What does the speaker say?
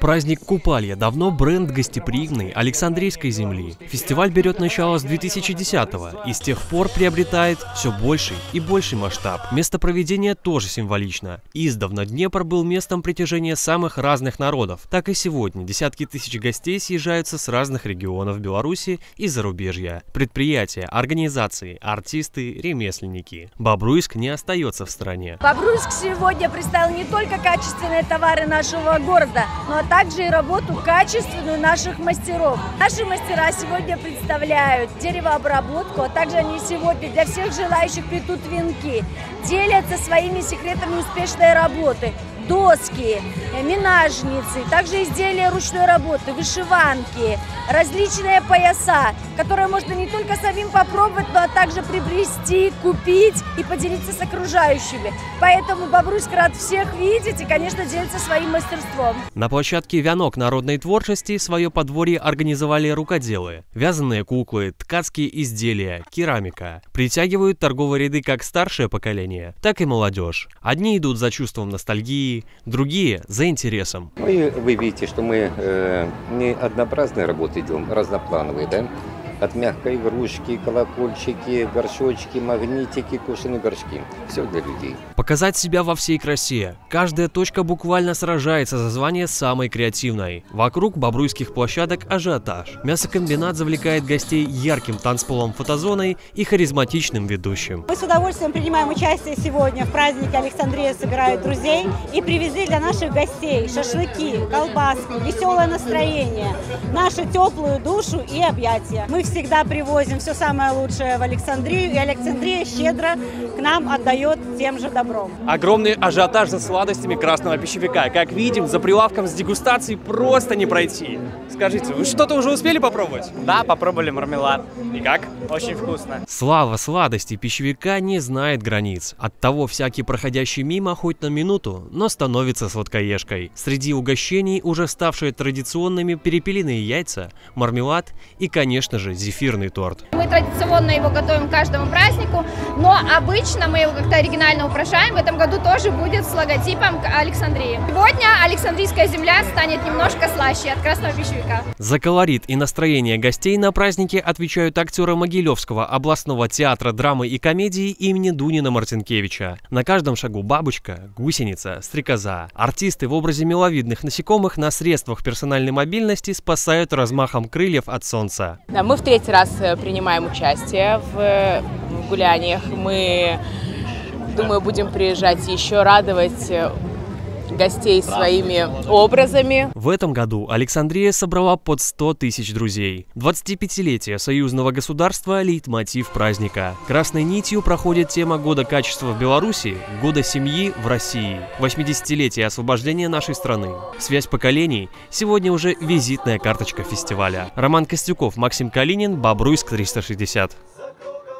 Праздник Купалье давно бренд гостеприимной Александрийской земли. Фестиваль берет начало с 2010-го и с тех пор приобретает все больший и больший масштаб. Место проведения тоже символично. Издавна Днепр был местом притяжения самых разных народов. Так и сегодня десятки тысяч гостей съезжаются с разных регионов Беларуси и зарубежья. Предприятия, организации, артисты, ремесленники. Бобруйск не остается в стране. Бобруйск сегодня представил не только качественные товары нашего города, но а также и работу качественную наших мастеров. Наши мастера сегодня представляют деревообработку, а также они сегодня для всех желающих плетут венки, делятся своими секретами успешной работы. Доски, минажницы, также изделия ручной работы, вышиванки, различные пояса, которые можно не только самим попробовать, но а также приобрести, купить и поделиться с окружающими. Поэтому Бобруйск рад всех видеть и, конечно, делится своим мастерством. На площадке «Венок народной творчести» свое подворье организовали рукоделы. Вязаные куклы, ткацкие изделия, керамика. Притягивают торговые ряды как старшее поколение, так и молодежь. Одни идут за чувством ностальгии, другие за интересом. Вы видите, что мы не однообразные работы делаем, разноплановые, да? От мягкой игрушки, колокольчики, горшочки, магнитики, кушаные горшки. Все для людей. Показать себя во всей красе. Каждая точка буквально сражается за звание самой креативной. Вокруг бобруйских площадок ажиотаж. Мясокомбинат завлекает гостей ярким танцполом, фотозоной и харизматичным ведущим. Мы с удовольствием принимаем участие сегодня в празднике «Александрия собирает друзей» и привезли для наших гостей шашлыки, колбаски, веселое настроение, нашу теплую душу и объятия. Мы всегда привозим все самое лучшее в Александрию, и Александрия щедро к нам отдает тем же добром. Огромный ажиотаж за сладостями красного пищевика. Как видим, за прилавком с дегустацией просто не пройти. Скажите, вы что-то уже успели попробовать? Да, попробовали мармелад. И как? Очень вкусно. Слава сладости пищевика не знает границ. Оттого всякий проходящий мимо хоть на минуту, но становится сладкоежкой. Среди угощений уже ставшие традиционными перепелиные яйца, мармелад и, конечно же, зефирный торт. Мы традиционно его готовим к каждому празднику, но обычно мы его как-то оригинально украшаем. В этом году тоже будет с логотипом Александрии. Сегодня Александрийская земля станет немножко слаще от красного пищевика. За колорит и настроение гостей на празднике отвечают актеры Могилевского областного театра драмы и комедии имени Дунина Мартинкевича. На каждом шагу бабочка, гусеница, стрекоза. Артисты в образе миловидных насекомых на средствах персональной мобильности спасают размахом крыльев от солнца. Мы в третий раз принимаем участие в гуляниях. Мы, думаю, будем приезжать еще радовать гостей своими образами. В этом году Александрия собрала под 100 тысяч друзей. 25-летие союзного государства – лейтмотив праздника. Красной нитью проходит тема года качества в Беларуси, года семьи в России, 80-летие освобождения нашей страны. Связь поколений – сегодня уже визитная карточка фестиваля. Роман Костюков, Максим Калинин, Бобруйск 360.